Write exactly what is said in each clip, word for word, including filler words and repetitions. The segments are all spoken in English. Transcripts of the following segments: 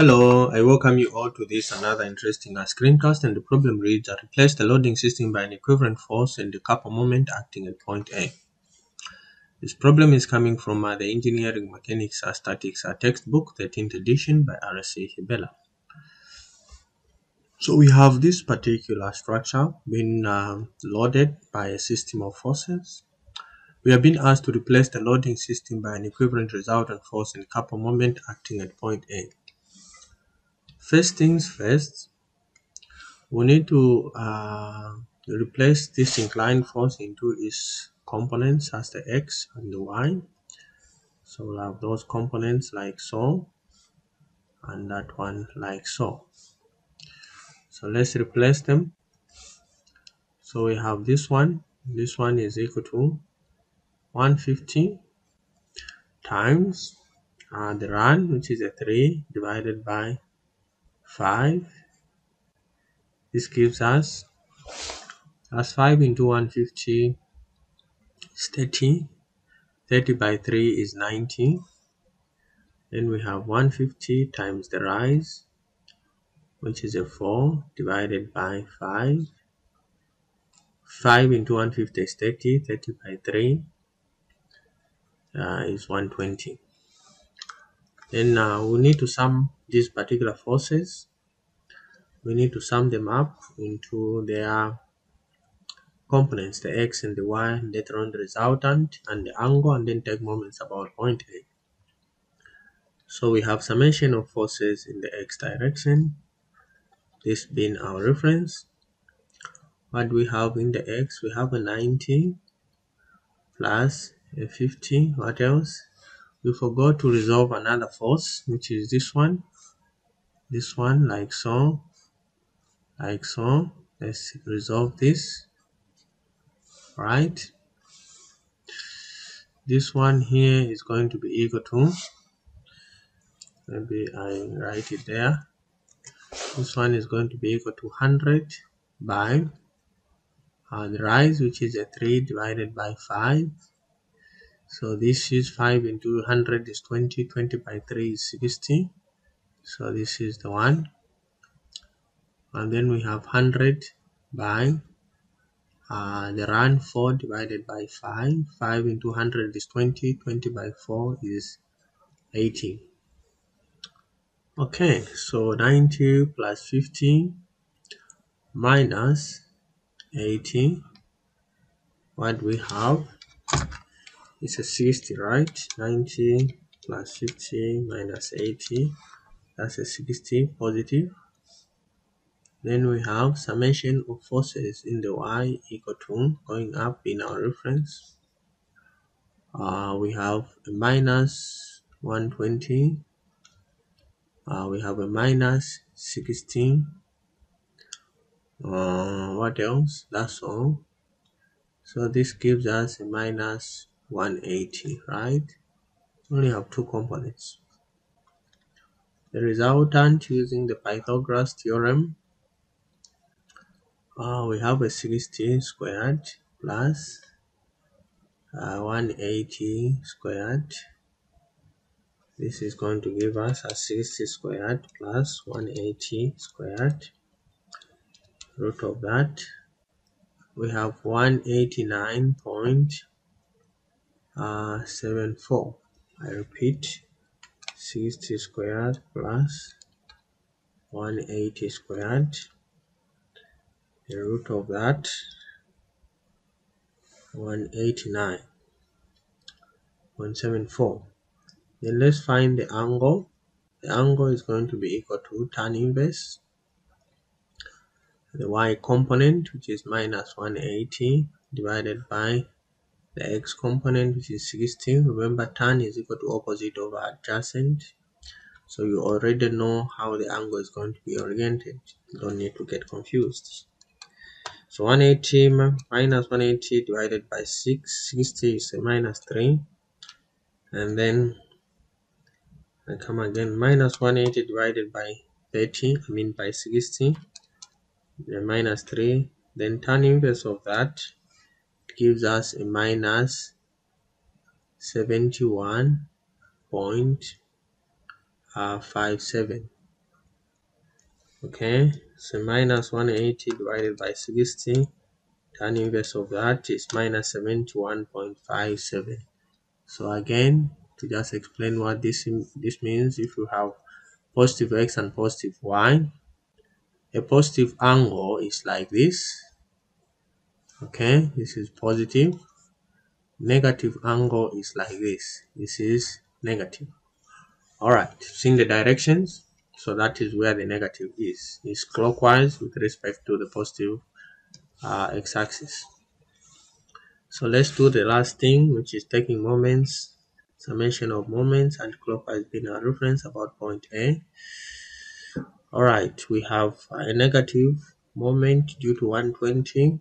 Hello, I welcome you all to this another interesting screencast, and the problem reads: replace the loading system by an equivalent force and the couple moment acting at point A. This problem is coming from uh, the Engineering Mechanics Statics textbook, thirteenth edition by R C Hibbeler. So we have this particular structure being uh, loaded by a system of forces. We have been asked to replace the loading system by an equivalent resultant force and couple moment acting at point A. First things first, we need to uh, replace this inclined force into its components as the x and the y. So we'll have those components like so, and that one like so. So let's replace them. So we have this one. This one is equal to one hundred fifty times uh, the run, which is a three, divided by five. This gives us as five into one hundred fifty is thirty. thirty by three is ninety. Then we have one hundred fifty times the rise, which is a four, divided by five. five into one hundred fifty is thirty. thirty by three uh, is one hundred twenty. Then uh, we need to sum these particular forces. We need to sum them up into their components, the x and the y, and later on the resultant and the angle, and then take moments about point A. So we have summation of forces in the x direction, this being our reference. What we have in the x, we have a ninety plus a fifty. What else? We forgot to resolve another force, which is this one. This one, like so, like so. Let's resolve this. Right. This one here is going to be equal to, maybe I write it there. This one is going to be equal to one hundred by uh, the rise, which is a three, divided by five. So this is five into one hundred is twenty, twenty by three is sixty. So this is the one. And then we have one hundred by uh, the run, four, divided by five. five into one hundred is twenty, twenty by four is eighty. Okay, so ninety plus fifty minus eighty. What we have? It's a sixty, right? ninety plus fifty minus eighty, that's a sixty positive. Then we have summation of forces in the y equal to, going up in our reference, uh, we have a minus one hundred twenty, uh, we have a minus sixteen. Uh, what else? That's all. So this gives us a minus one hundred eighty, right? Only have two components. The resultant, using the Pythagoras theorem, uh, we have a sixty squared plus uh, one hundred eighty squared. This is going to give us a sixty squared plus one hundred eighty squared. Root of that, we have one hundred eighty-nine point Uh, seven four. I repeat, sixty squared plus one hundred eighty squared, the root of that, one hundred eighty-nine point seven four. Then let's find the angle. The angle is going to be equal to tan inverse the y component, which is minus one hundred eighty, divided by the x component, which is sixty. Remember, tan is equal to opposite over adjacent, so you already know how the angle is going to be oriented. You don't need to get confused. So one hundred eighty minus one hundred eighty divided by six, sixty is a minus three, and then I come again, minus one hundred eighty divided by thirty, I mean by sixty, the minus three, then tan inverse of that gives us a minus seventy-one point five seven. Okay, so minus one hundred eighty divided by sixty, tan inverse of that is minus seventy-one point five seven. So again, to just explain what this this means, if you have positive x and positive y, a positive angle is like this. Okay, this is positive. Negative angle is like this. This is negative. All right, seeing the directions, so that is where the negative is. It's clockwise with respect to the positive uh, x-axis. So let's do the last thing, which is taking moments, summation of moments, and clockwise being a reference about point A. All right, we have a negative moment due to one hundred twenty.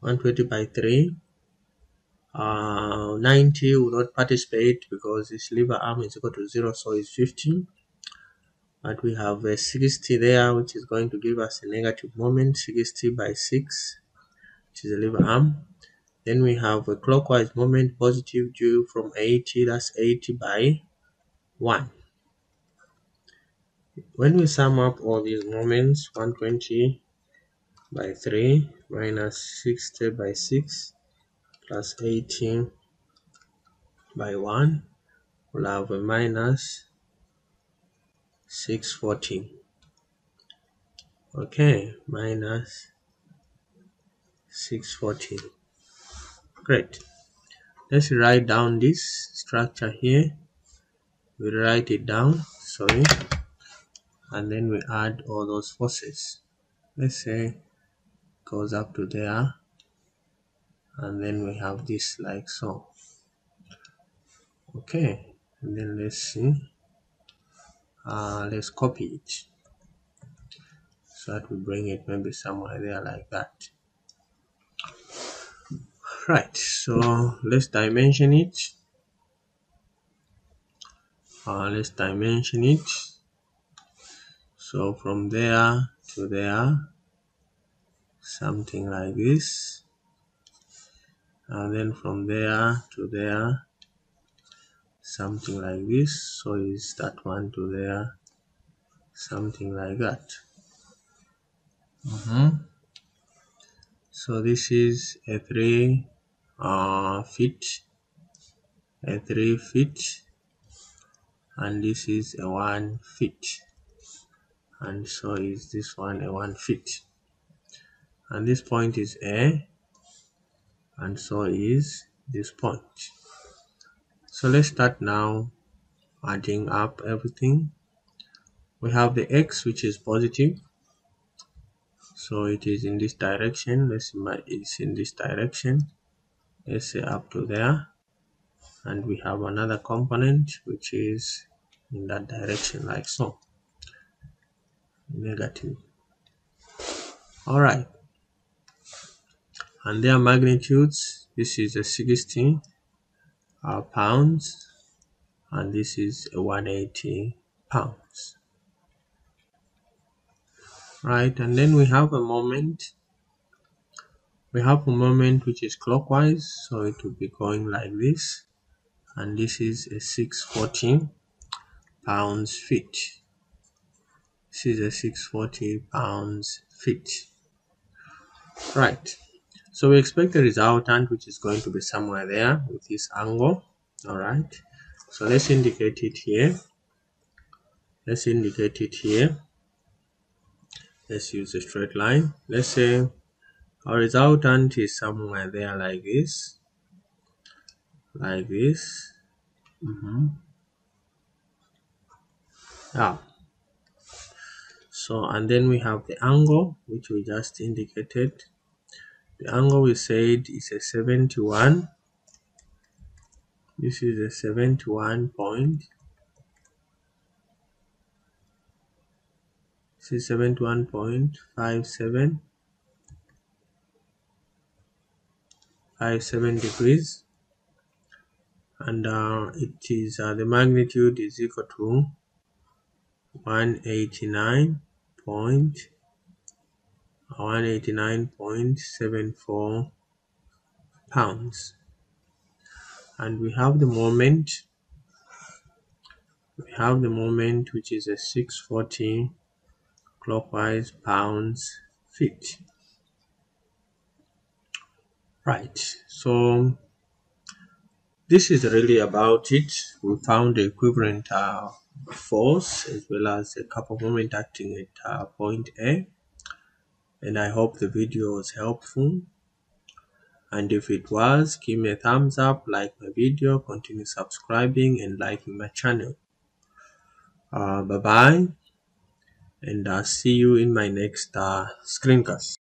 one hundred twenty by three. Uh, ninety will not participate because this lever arm is equal to zero, so it's fifty. But we have a sixty there, which is going to give us a negative moment, sixty by six, which is a lever arm. Then we have a clockwise moment, positive due from eighty, that's eighty by one. When we sum up all these moments, one hundred twenty by three minus sixty by six plus eighty by one, we'll have a minus six hundred fourteen. Okay, minus six hundred fourteen. Great. Let's write down this structure here. We write it down, sorry, and then we add all those forces. Let's say it goes up to there. And then we have this like so. Okay, and then let's see, uh, let's copy it so that we bring it maybe somewhere there like that. Right, so let's dimension it. Uh, let's dimension it. So from there to there, something like this. And then from there to there, something like this. So is that one to there, something like that. Mm-hmm. So this is a three uh, feet, a three feet, and this is a one feet, and so is this one a one feet, and this point is a. And so is this point. So let's start now adding up everything. We have the x, which is positive, so it is in this direction. Let's say it's in this direction, let's say up to there. And we have another component which is in that direction like so, negative. All right, and their magnitudes, this is a sixty uh, pounds, and this is a one hundred eighty pounds. Right, and then we have a moment. We have a moment which is clockwise, so it will be going like this, and this is a six hundred forty pounds feet. This is a six hundred forty pounds feet. Right. So we expect the resultant, which is going to be somewhere there with this angle. All right, so let's indicate it here. Let's indicate it here. Let's use a straight line. Let's say our resultant is somewhere there like this, like this. Mm-hmm. Yeah. So, and then we have the angle, which we just indicated. The angle we said is a seventy-one. This is a seventy-one point. This is seventy-one point five seven five seven degrees, and uh, it is uh, the magnitude is equal to one eighty-nine point. one hundred eighty-nine point seven four pounds. And we have the moment, we have the moment which is a six hundred forty clockwise, bounce, feet. Right, so this is really about it. We found the equivalent uh, force as well as a couple of moment acting at uh, point A, and I hope the video was helpful, and if it was, give me a thumbs up, like my video, continue subscribing and liking my channel. Uh, bye bye, and I'll see you in my next uh, screencast.